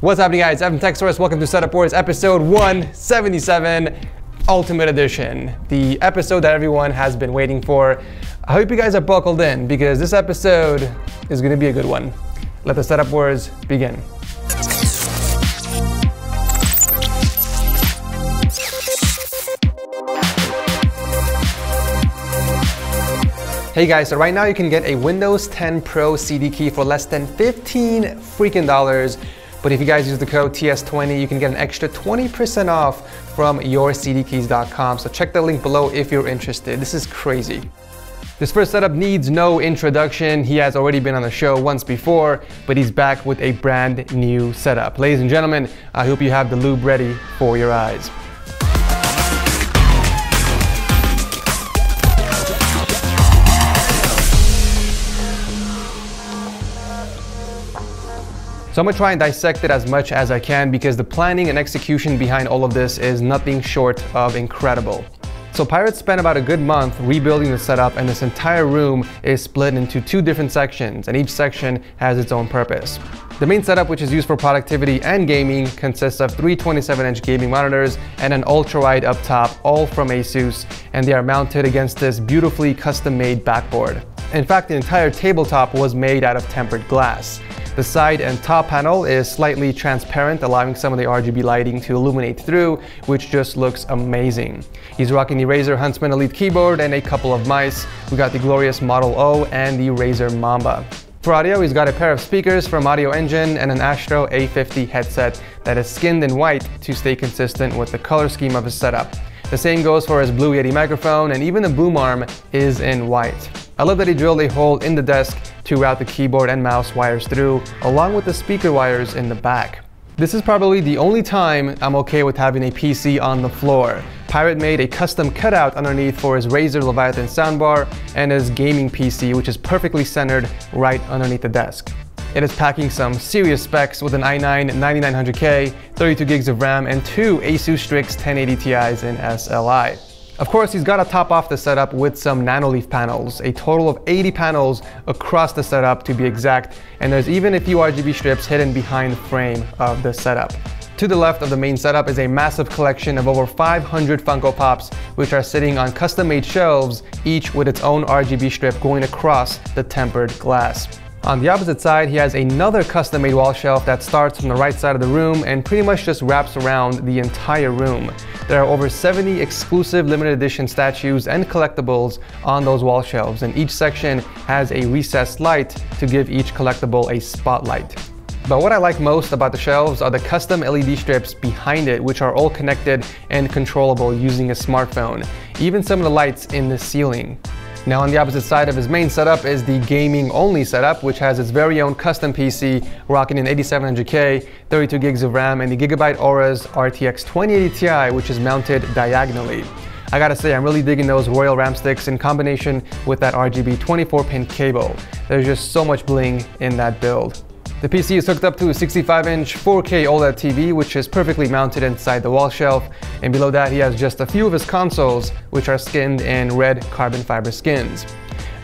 What's happening, guys? Evan TechSource. Welcome to Setup Wars episode 177 Ultimate Edition, the episode that everyone has been waiting for. I hope you guys are buckled in because this episode is going to be a good one. Let the Setup Wars begin. Hey guys, so right now you can get a Windows 10 Pro CD key for less than $15 freaking. But if you guys use the code TS20, you can get an extra 20% off from yourcdkeys.com. So check the link below if you're interested. This is crazy. This first setup needs no introduction. He has already been on the show once before, but he's back with a brand new setup. Ladies and gentlemen, I hope you have the lube ready for your eyes. So I'm gonna try and dissect it as much as I can because the planning and execution behind all of this is nothing short of incredible. So Pirate spent about a good month rebuilding the setup, and this entire room is split into two different sections, and each section has its own purpose. The main setup, which is used for productivity and gaming, consists of three 27-inch gaming monitors and an ultra-wide up top, all from ASUS, and they are mounted against this beautifully custom-made backboard. In fact, the entire tabletop was made out of tempered glass. The side and top panel is slightly transparent, allowing some of the RGB lighting to illuminate through, which just looks amazing. He's rocking the Razer Huntsman Elite keyboard and a couple of mice. We got the Glorious Model O and the Razer Mamba. For audio, he's got a pair of speakers from Audio Engine and an Astro A50 headset that is skinned in white to stay consistent with the color scheme of his setup. The same goes for his Blue Yeti microphone, and even the boom arm is in white. I love that he drilled a hole in the desk to route the keyboard and mouse wires through, along with the speaker wires in the back. This is probably the only time I'm okay with having a PC on the floor. Pirate made a custom cutout underneath for his Razer Leviathan soundbar and his gaming PC, which is perfectly centered right underneath the desk. It is packing some serious specs with an i9-9900K, 32 gigs of RAM, and two ASUS Strix 1080 Ti's in SLI. Of course, he's got to top off the setup with some Nanoleaf panels, a total of 80 panels across the setup to be exact, and there's even a few RGB strips hidden behind the frame of the setup. To the left of the main setup is a massive collection of over 500 Funko Pops, which are sitting on custom-made shelves, each with its own RGB strip going across the tempered glass. On the opposite side, he has another custom-made wall shelf that starts from the right side of the room and pretty much just wraps around the entire room. There are over 70 exclusive limited edition statues and collectibles on those wall shelves, and each section has a recessed light to give each collectible a spotlight. But what I like most about the shelves are the custom LED strips behind it, which are all connected and controllable using a smartphone, even some of the lights in the ceiling. Now on the opposite side of his main setup is the gaming only setup, which has its very own custom PC rocking an 8700K, 32 gigs of RAM, and the Gigabyte Aorus RTX 2080 Ti, which is mounted diagonally. I gotta say, I'm really digging those Royal RAM sticks in combination with that RGB 24-pin cable. There's just so much bling in that build. The PC is hooked up to a 65-inch 4K OLED TV, which is perfectly mounted inside the wall shelf, and below that he has just a few of his consoles, which are skinned in red carbon fiber skins.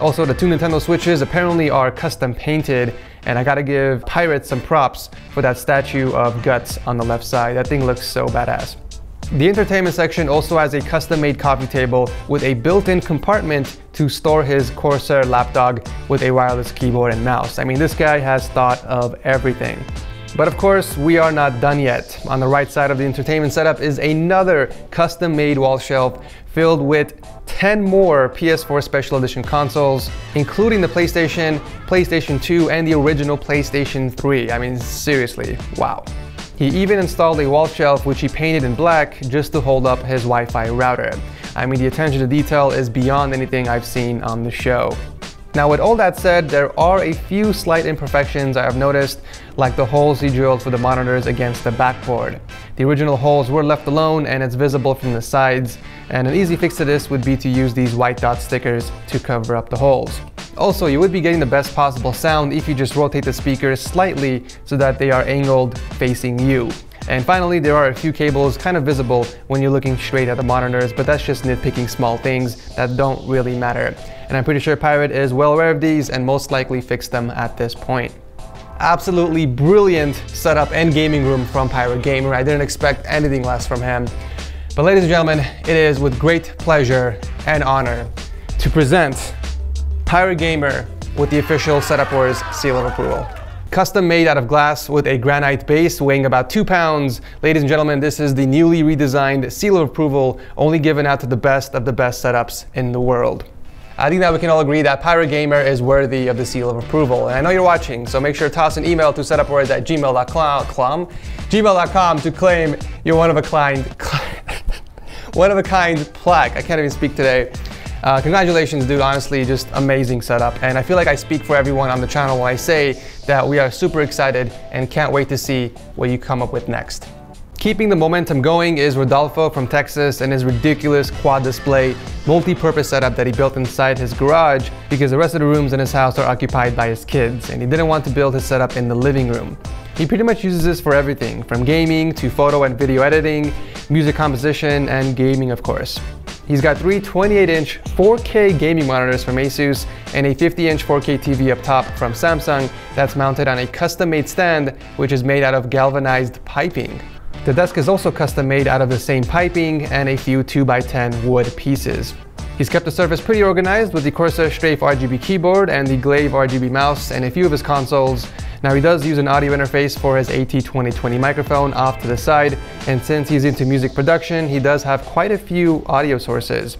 Also, the two Nintendo Switches apparently are custom painted, and I gotta give Pirate some props for that statue of Guts on the left side. That thing looks so badass. The entertainment section also has a custom-made coffee table with a built-in compartment to store his Corsair laptop with a wireless keyboard and mouse. I mean, this guy has thought of everything. But of course, we are not done yet. On the right side of the entertainment setup is another custom-made wall shelf filled with 10 more PS4 Special Edition consoles, including the PlayStation, PlayStation 2, and the original PlayStation 3. I mean, seriously, wow. He even installed a wall shelf which he painted in black just to hold up his Wi-Fi router. I mean, the attention to detail is beyond anything I've seen on the show. Now, with all that said, there are a few slight imperfections I have noticed, like the holes he drilled for the monitors against the backboard. The original holes were left alone and it's visible from the sides, and an easy fix to this would be to use these white dot stickers to cover up the holes. Also, you would be getting the best possible sound if you just rotate the speakers slightly so that they are angled facing you. And finally, there are a few cables kind of visible when you're looking straight at the monitors, but that's just nitpicking small things that don't really matter. And I'm pretty sure Pirate is well aware of these and most likely fixed them at this point. Absolutely brilliant setup and gaming room from Pirate Gamer. I didn't expect anything less from him. But ladies and gentlemen, it is with great pleasure and honor to present Pirate Gamer with the official Setup Wars seal of approval. Custom made out of glass with a granite base weighing about 2 pounds. Ladies and gentlemen, this is the newly redesigned seal of approval, only given out to the best of the best setups in the world. I think that we can all agree that Pirate Gamer is worthy of the seal of approval. And I know you're watching, so make sure to toss an email to setupwars@gmail.com to claim your one of a kind plaque. I can't even speak today. Congratulations, dude, honestly, just amazing setup. And I feel like I speak for everyone on the channel when I say that we are super excited and can't wait to see what you come up with next. Keeping the momentum going is Rodolfo from Texas and his ridiculous quad display multi-purpose setup that he built inside his garage because the rest of the rooms in his house are occupied by his kids and he didn't want to build his setup in the living room. He pretty much uses this for everything from gaming to photo and video editing, music composition, and gaming of course. He's got three 28-inch 4K gaming monitors from ASUS and a 50-inch 4K TV up top from Samsung that's mounted on a custom-made stand which is made out of galvanized piping. The desk is also custom made out of the same piping and a few 2x10 wood pieces. He's kept the surface pretty organized with the Corsair Strafe RGB keyboard and the Glaive RGB mouse and a few of his consoles. Now he does use an audio interface for his AT2020 microphone off to the side, and since he's into music production, he does have quite a few audio sources.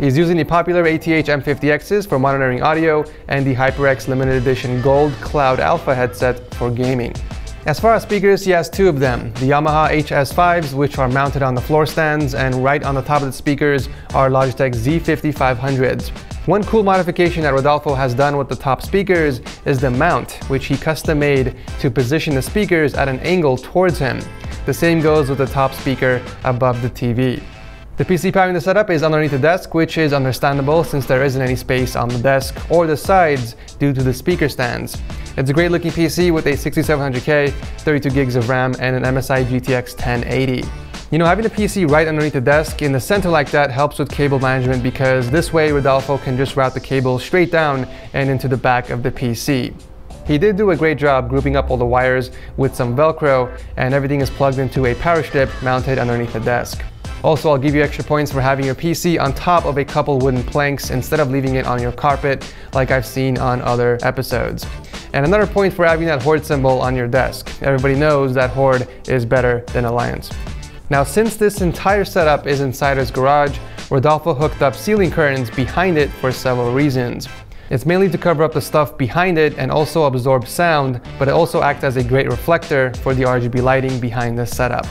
He's using the popular ATH M50Xs for monitoring audio and the HyperX Limited Edition Gold Cloud Alpha headset for gaming. As far as speakers, he has two of them, the Yamaha HS5s, which are mounted on the floor stands, and right on the top of the speakers are Logitech Z5500s. One cool modification that Rodolfo has done with the top speakers is the mount, which he custom made to position the speakers at an angle towards him. The same goes with the top speaker above the TV. The PC powering the setup is underneath the desk, which is understandable since there isn't any space on the desk or the sides due to the speaker stands. It's a great looking PC with a 6700K, 32 gigs of RAM, and an MSI GTX 1080. You know, having a PC right underneath the desk in the center like that helps with cable management because this way Rodolfo can just route the cable straight down and into the back of the PC. He did do a great job grouping up all the wires with some Velcro, and everything is plugged into a power strip mounted underneath the desk. Also, I'll give you extra points for having your PC on top of a couple wooden planks instead of leaving it on your carpet like I've seen on other episodes. And another point for having that Horde symbol on your desk. Everybody knows that Horde is better than Alliance. Now, since this entire setup is inside his garage, Rodolfo hooked up ceiling curtains behind it for several reasons. It's mainly to cover up the stuff behind it and also absorb sound, but it also acts as a great reflector for the RGB lighting behind this setup.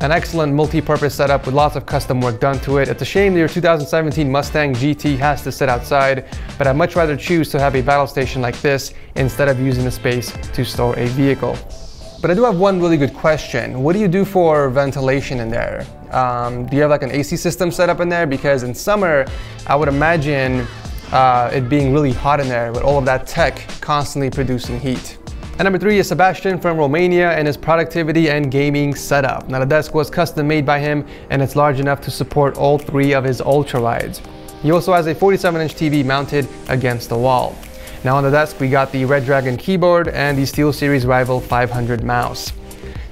An excellent multi-purpose setup with lots of custom work done to it. It's a shame that your 2017 Mustang GT has to sit outside, but I'd much rather choose to have a battle station like this instead of using the space to store a vehicle. But I do have one really good question. What do you do for ventilation in there? Do you have like an AC system set up in there? Because in summer, I would imagine it being really hot in there with all of that tech constantly producing heat. And number three is Sebastian from Romania and his productivity and gaming setup. Now the desk was custom made by him and it's large enough to support all three of his ultralights. He also has a 47-inch TV mounted against the wall. Now on the desk we got the Red Dragon keyboard and the SteelSeries Rival 500 mouse.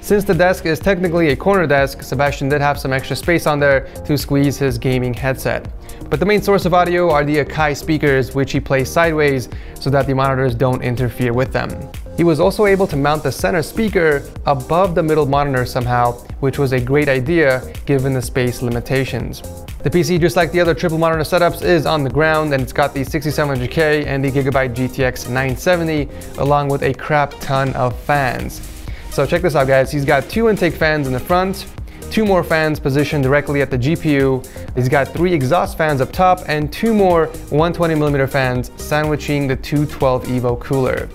Since the desk is technically a corner desk, Sebastian did have some extra space on there to squeeze his gaming headset. But the main source of audio are the Akai speakers, which he placed sideways so that the monitors don't interfere with them. He was also able to mount the center speaker above the middle monitor somehow, which was a great idea given the space limitations. The PC, just like the other triple monitor setups, is on the ground and it's got the 6700K and the Gigabyte GTX 970 along with a crap ton of fans. So check this out guys, he's got 2 intake fans in the front, 2 more fans positioned directly at the GPU, he's got 3 exhaust fans up top and 2 more 120mm fans sandwiching the 212 EVO cooler.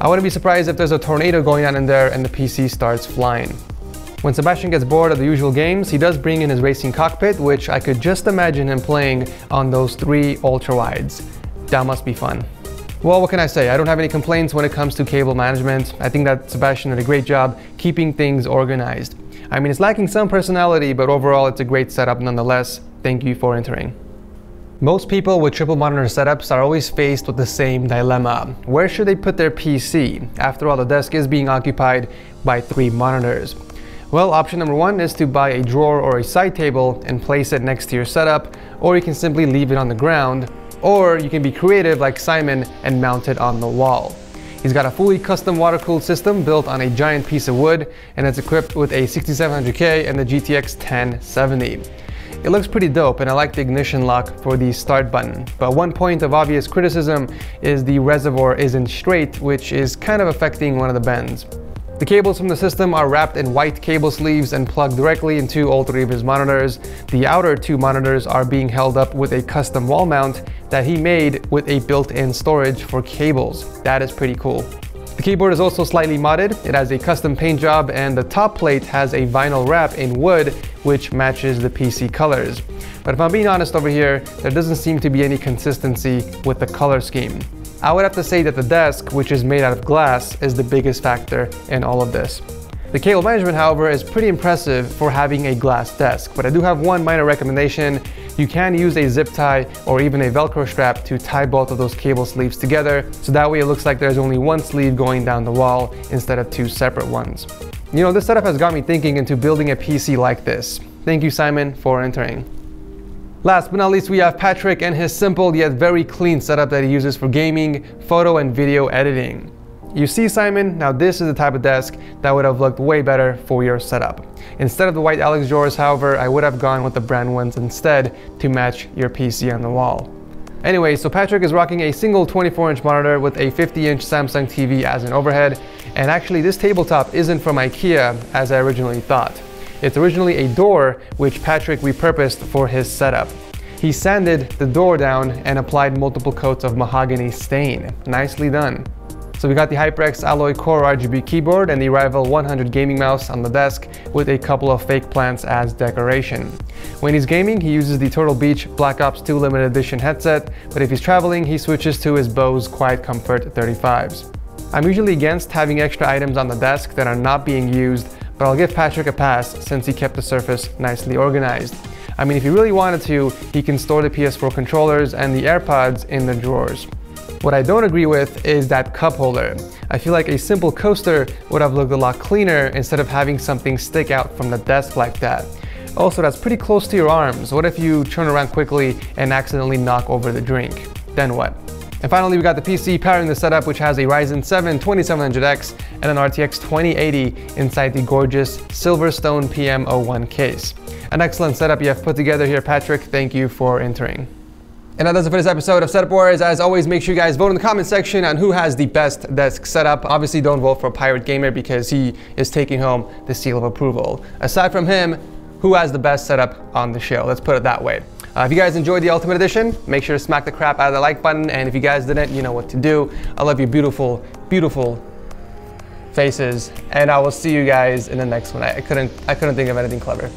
I wouldn't be surprised if there's a tornado going on in there and the PC starts flying. When Sebastian gets bored of the usual games, he does bring in his racing cockpit, which I could just imagine him playing on those 3 ultrawides. That must be fun. Well, what can I say? I don't have any complaints when it comes to cable management. I think that Sebastian did a great job keeping things organized. I mean, it's lacking some personality, but overall it's a great setup nonetheless. Thank you for entering. Most people with triple monitor setups are always faced with the same dilemma. Where should they put their PC? After all, the desk is being occupied by three monitors. Well, option number one is to buy a drawer or a side table and place it next to your setup, or you can simply leave it on the ground, or you can be creative like Simon and mount it on the wall. He's got a fully custom water-cooled system built on a giant piece of wood, and it's equipped with a 6700K and the GTX 1070. It looks pretty dope, and I like the ignition lock for the start button. But one point of obvious criticism is the reservoir isn't straight, which is kind of affecting one of the bends. The cables from the system are wrapped in white cable sleeves and plugged directly into all three of his monitors. The outer two monitors are being held up with a custom wall mount that he made with a built-in storage for cables. That is pretty cool. The keyboard is also slightly modded. It has a custom paint job, and the top plate has a vinyl wrap in wood, which matches the PC colors. But if I'm being honest over here, there doesn't seem to be any consistency with the color scheme. I would have to say that the desk, which is made out of glass, is the biggest factor in all of this. The cable management, however, is pretty impressive for having a glass desk, but I do have one minor recommendation. You can use a zip tie or even a Velcro strap to tie both of those cable sleeves together, so that way it looks like there's only one sleeve going down the wall instead of two separate ones. You know, this setup has got me thinking into building a PC like this. Thank you, Simon, for entering. Last but not least, we have Patrick and his simple yet very clean setup that he uses for gaming, photo and video editing. You see, Simon, now this is the type of desk that would have looked way better for your setup. Instead of the white Alex drawers, however, I would have gone with the brand ones instead to match your PC on the wall. Anyway, so Patrick is rocking a single 24-inch monitor with a 50-inch Samsung TV as an overhead, and actually this tabletop isn't from IKEA as I originally thought. It's originally a door, which Patrick repurposed for his setup. He sanded the door down and applied multiple coats of mahogany stain. Nicely done. So we got the HyperX Alloy Core RGB keyboard and the Rival 100 gaming mouse on the desk with a couple of fake plants as decoration. When he's gaming, he uses the Turtle Beach Black Ops 2 Limited Edition headset, but if he's traveling, he switches to his Bose Quiet Comfort 35s. I'm usually against having extra items on the desk that are not being used, but I'll give Patrick a pass since he kept the surface nicely organized. I mean, if he really wanted to, he can store the PS4 controllers and the AirPods in the drawers. What I don't agree with is that cup holder. I feel like a simple coaster would have looked a lot cleaner instead of having something stick out from the desk like that. Also, that's pretty close to your arms. What if you turn around quickly and accidentally knock over the drink? Then what? And finally, we got the PC powering the setup, which has a Ryzen 7 2700X and an RTX 2080 inside the gorgeous Silverstone PM01 case. An excellent setup you have put together here, Patrick. Thank you for entering. And that does it for this episode of Setup Wars. As always, make sure you guys vote in the comment section on who has the best desk setup. Obviously, don't vote for Pirate Gamer because he is taking home the seal of approval. Aside from him, who has the best setup on the show? Let's put it that way. If you guys enjoyed the Ultimate Edition, make sure to smack the crap out of the like button, and if you guys didn't, you know what to do. I love your beautiful, beautiful faces, and I will see you guys in the next one. I couldn't think of anything clever.